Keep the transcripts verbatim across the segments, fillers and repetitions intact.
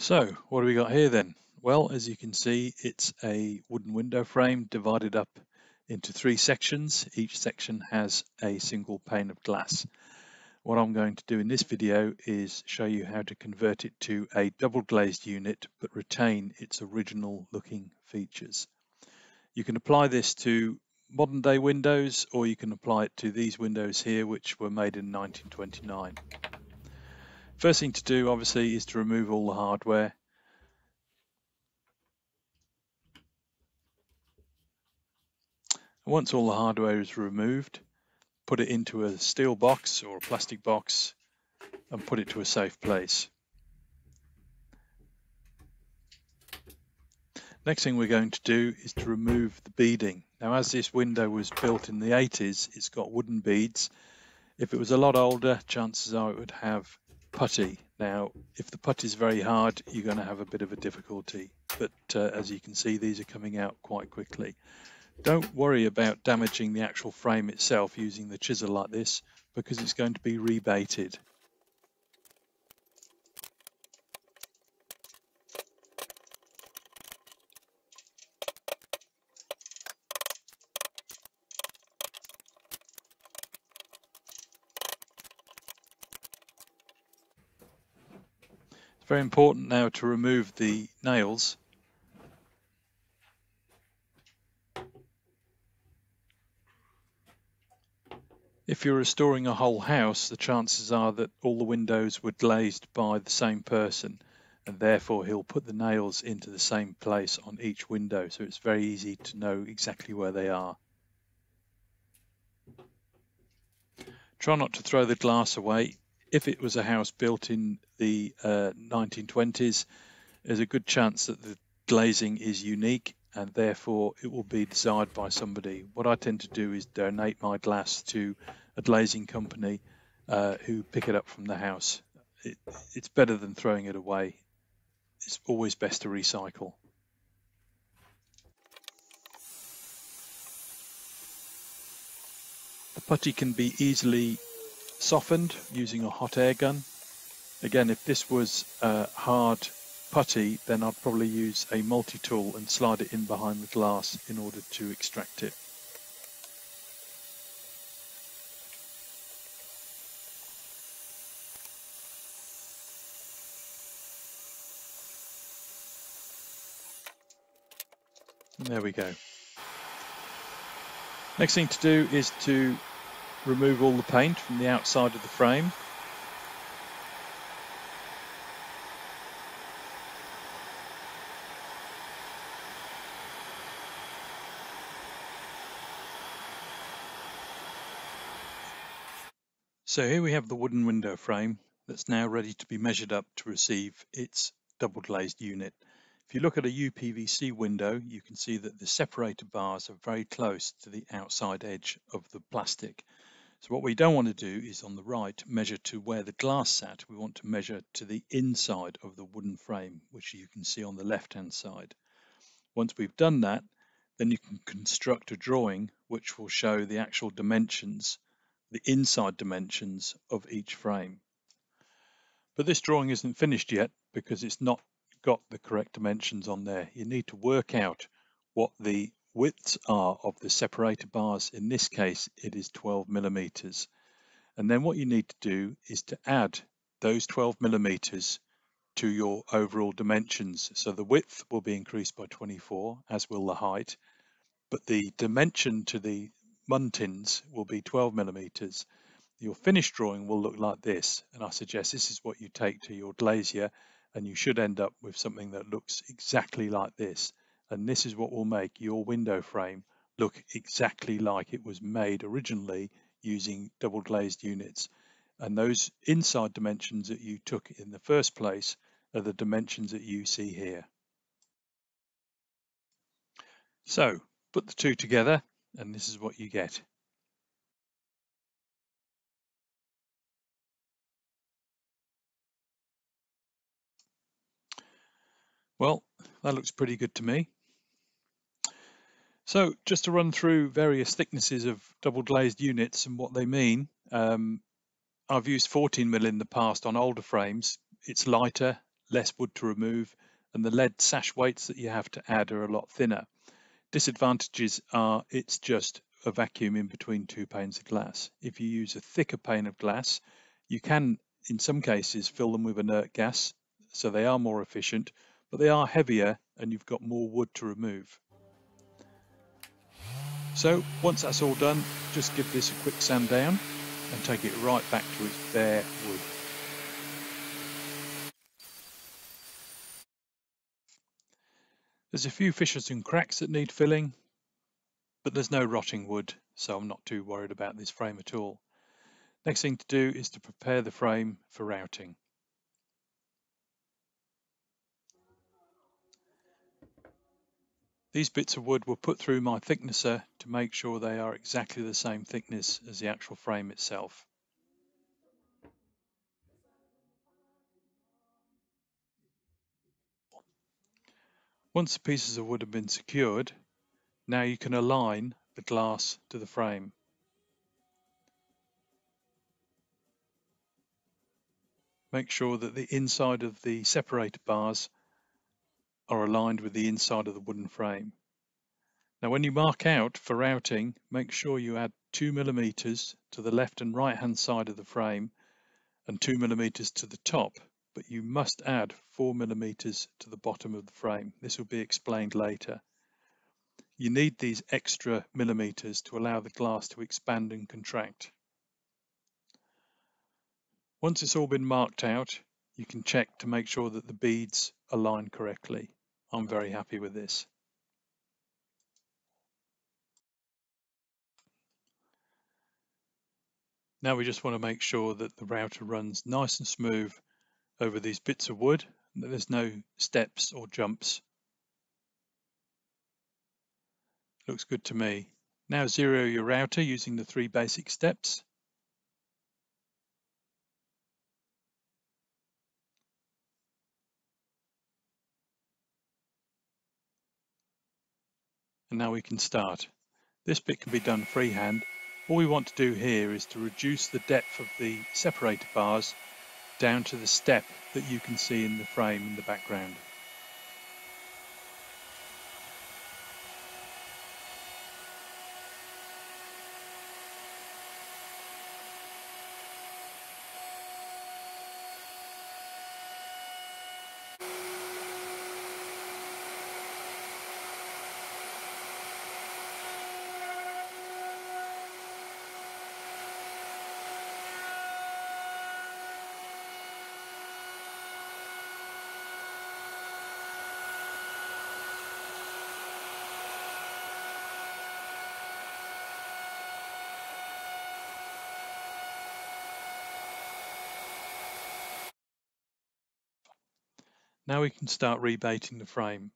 So what do we got here then? Well, as you can see, it's a wooden window frame divided up into three sections. Each section has a single pane of glass. What I'm going to do in this video is show you how to convert it to a double glazed unit but retain its original looking features. You can apply this to modern day windows, or you can apply it to these windows here, which were made in nineteen twenty-nine. First thing to do, obviously, is to remove all the hardware. Once all the hardware is removed, put it into a steel box or a plastic box and put it to a safe place. Next thing we're going to do is to remove the beading. Now, as this window was built in the eighties, it's got wooden beads. If it was a lot older, chances are it would have putty. Now, if the putty is very hard, you're going to have a bit of a difficulty. But uh, as you can see, these are coming out quite quickly. Don't worry about damaging the actual frame itself using the chisel like this, because it's going to be rebated. It's very important now to remove the nails. If you're restoring a whole house, the chances are that all the windows were glazed by the same person, and therefore he'll put the nails into the same place on each window, so it's very easy to know exactly where they are. Try not to throw the glass away. If it was a house built in the uh, nineteen twenties, there's a good chance that the glazing is unique, and therefore it will be desired by somebody. What I tend to do is donate my glass to a glazing company uh, who pick it up from the house. It, it's better than throwing it away. It's always best to recycle. The putty can be easily softened using a hot air gun. Again, if this was uh, hard putty, then I'd probably use a multi-tool and slide it in behind the glass in order to extract it. And there we go. Next thing to do is to remove all the paint from the outside of the frame. So here we have the wooden window frame that's now ready to be measured up to receive its double glazed unit. If you look at a U P V C window, you can see that the separator bars are very close to the outside edge of the plastic. So what we don't want to do is, on the right, measure to where the glass sat. We want to measure to the inside of the wooden frame, which you can see on the left hand side. Once we've done that, then you can construct a drawing which will show the actual dimensions, the inside dimensions of each frame. But this drawing isn't finished yet because it's not got the correct dimensions on there. You need to work out what the widths are of the separator bars. In this case, it is twelve millimeters. And then what you need to do is to add those twelve millimeters to your overall dimensions. So the width will be increased by twenty-four, as will the height, but the dimension to the muntins will be twelve millimeters. Your finished drawing will look like this, and I suggest this is what you take to your glazier, and you should end up with something that looks exactly like this. And this is what will make your window frame look exactly like it was made originally using double glazed units. And those inside dimensions that you took in the first place are the dimensions that you see here. So put the two together, and this is what you get. Well, that looks pretty good to me. So just to run through various thicknesses of double glazed units and what they mean. Um, I've used fourteen mil in the past on older frames. It's lighter, less wood to remove, and the lead sash weights that you have to add are a lot thinner. Disadvantages are it's just a vacuum in between two panes of glass. If you use a thicker pane of glass, you can in some cases fill them with inert gas, so they are more efficient, but they are heavier and you've got more wood to remove. So once that's all done, just give this a quick sand down and take it right back to its bare wood. There's a few fissures and cracks that need filling, but there's no rotting wood, so I'm not too worried about this frame at all. Next thing to do is to prepare the frame for routing. These bits of wood were put through my thicknesser to make sure they are exactly the same thickness as the actual frame itself. Once the pieces of wood have been secured, now you can align the glass to the frame. Make sure that the inside of the separator bars are aligned with the inside of the wooden frame. Now when you mark out for routing, make sure you add two millimeters to the left and right hand side of the frame and two millimeters to the top, but you must add four millimeters to the bottom of the frame. This will be explained later. You need these extra millimeters to allow the glass to expand and contract. Once it's all been marked out, you can check to make sure that the beads align correctly. I'm very happy with this. Now we just want to make sure that the router runs nice and smooth over these bits of wood, and that there's no steps or jumps. Looks good to me. Now zero your router using the three basic steps. And now we can start. This bit can be done freehand. All we want to do here is to reduce the depth of the separator bars down to the step that you can see in the frame in the background. Now we can start rebating the frame.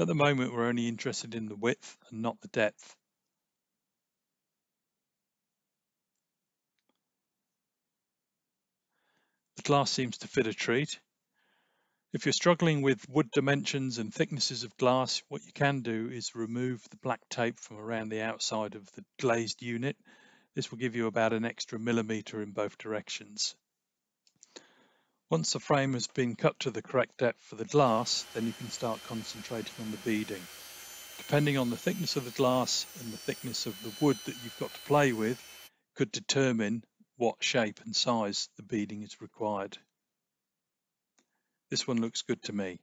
At the moment, we're only interested in the width and not the depth. The glass seems to fit a treat. If you're struggling with wood dimensions and thicknesses of glass, what you can do is remove the black tape from around the outside of the glazed unit. This will give you about an extra millimeter in both directions. Once the frame has been cut to the correct depth for the glass, then you can start concentrating on the beading. Depending on the thickness of the glass and the thickness of the wood that you've got to play with, could determine what shape and size the beading is required. This one looks good to me.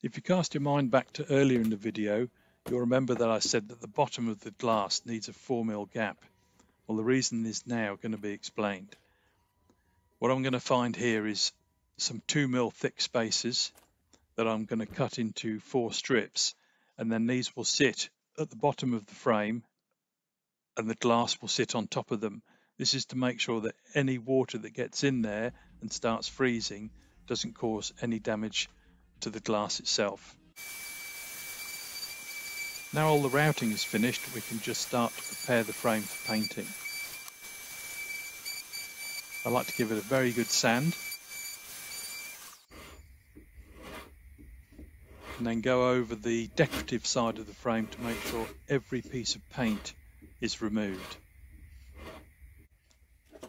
If you cast your mind back to earlier in the video, you'll remember that I said that the bottom of the glass needs a four mil gap. Well, the reason is now going to be explained. What I'm going to find here is some two mil thick spaces that I'm going to cut into four strips, and then these will sit at the bottom of the frame and the glass will sit on top of them. This is to make sure that any water that gets in there and starts freezing doesn't cause any damage to the glass itself. Now all the routing is finished, we can just start to prepare the frame for painting. I like to give it a very good sand, and then go over the decorative side of the frame to make sure every piece of paint is removed.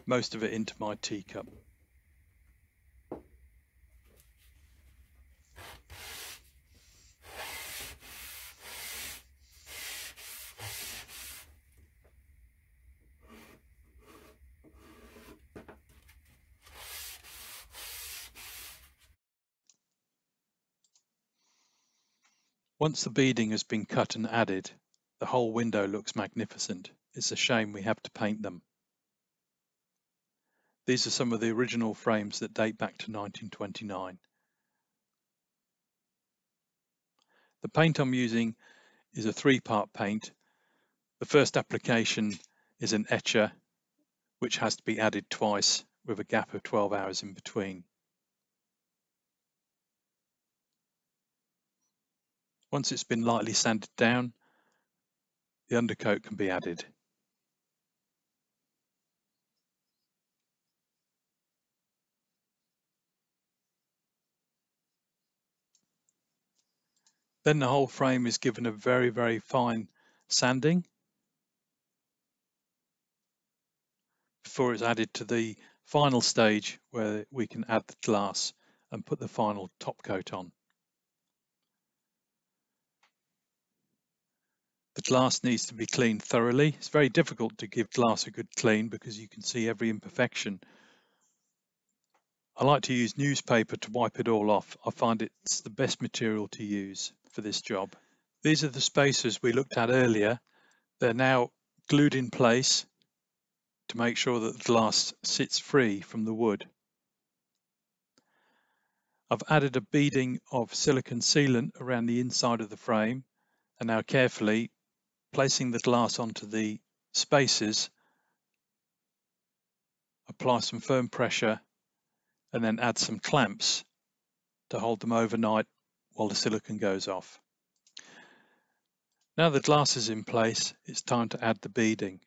most of it into my teacup. Once the beading has been cut and added, the whole window looks magnificent. It's a shame we have to paint them. These are some of the original frames that date back to nineteen twenty-nine. The paint I'm using is a three-part paint. The first application is an etcher, which has to be added twice with a gap of twelve hours in between. Once it's been lightly sanded down, the undercoat can be added. Then the whole frame is given a very, very fine sanding before it's added to the final stage where we can add the glass and put the final top coat on. The glass needs to be cleaned thoroughly. It's very difficult to give glass a good clean because you can see every imperfection. I like to use newspaper to wipe it all off. I find it's the best material to use for this job. These are the spacers we looked at earlier. They're now glued in place to make sure that the glass sits free from the wood. I've added a beading of silicone sealant around the inside of the frame, and now carefully placing the glass onto the spacers, apply some firm pressure and then add some clamps to hold them overnight while the silicone goes off. Now the glass is in place, it's time to add the beading.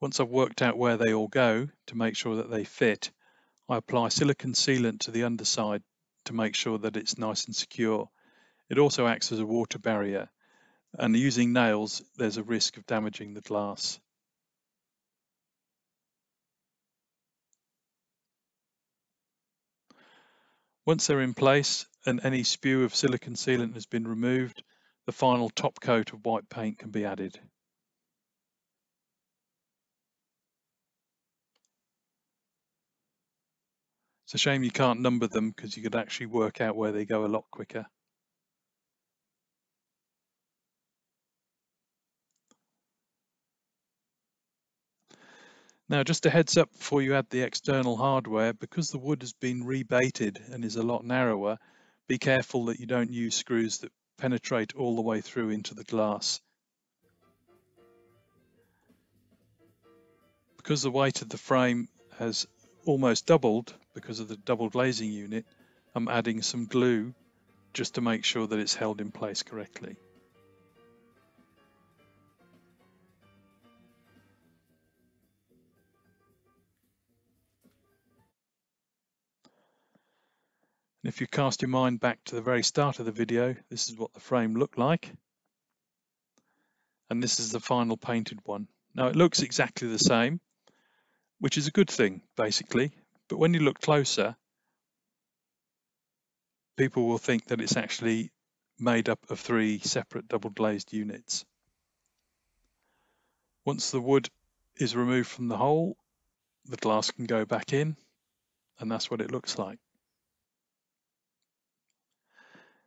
Once I've worked out where they all go to make sure that they fit, I apply silicone sealant to the underside to make sure that it's nice and secure. It also acts as a water barrier, and using nails, there's a risk of damaging the glass. Once they're in place and any spew of silicone sealant has been removed, the final top coat of white paint can be added. It's a shame you can't number them because you could actually work out where they go a lot quicker. Now, just a heads up before you add the external hardware, because the wood has been rebaited and is a lot narrower, be careful that you don't use screws that penetrate all the way through into the glass. Because the weight of the frame has almost doubled because of the double glazing unit, I'm adding some glue just to make sure that it's held in place correctly. If you cast your mind back to the very start of the video, this is what the frame looked like. And this is the final painted one. Now it looks exactly the same, which is a good thing, basically. But when you look closer, people will think that it's actually made up of three separate double glazed units. Once the wood is removed from the hole, the glass can go back in, and that's what it looks like.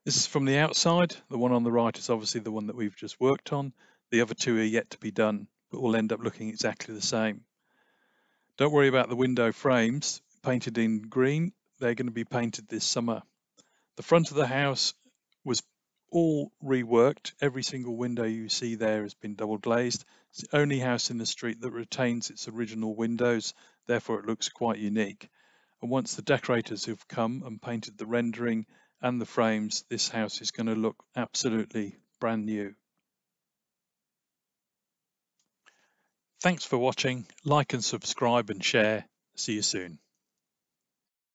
This is from the outside. The one on the right is obviously the one that we've just worked on. The other two are yet to be done, but will end up looking exactly the same. Don't worry about the window frames painted in green. They're going to be painted this summer. The front of the house was all reworked. Every single window you see there has been double glazed. It's the only house in the street that retains its original windows. Therefore, it looks quite unique. And once the decorators have come and painted the rendering and the frames, this house is going to look absolutely brand new. Thanks for watching. Like and subscribe and share. See you soon.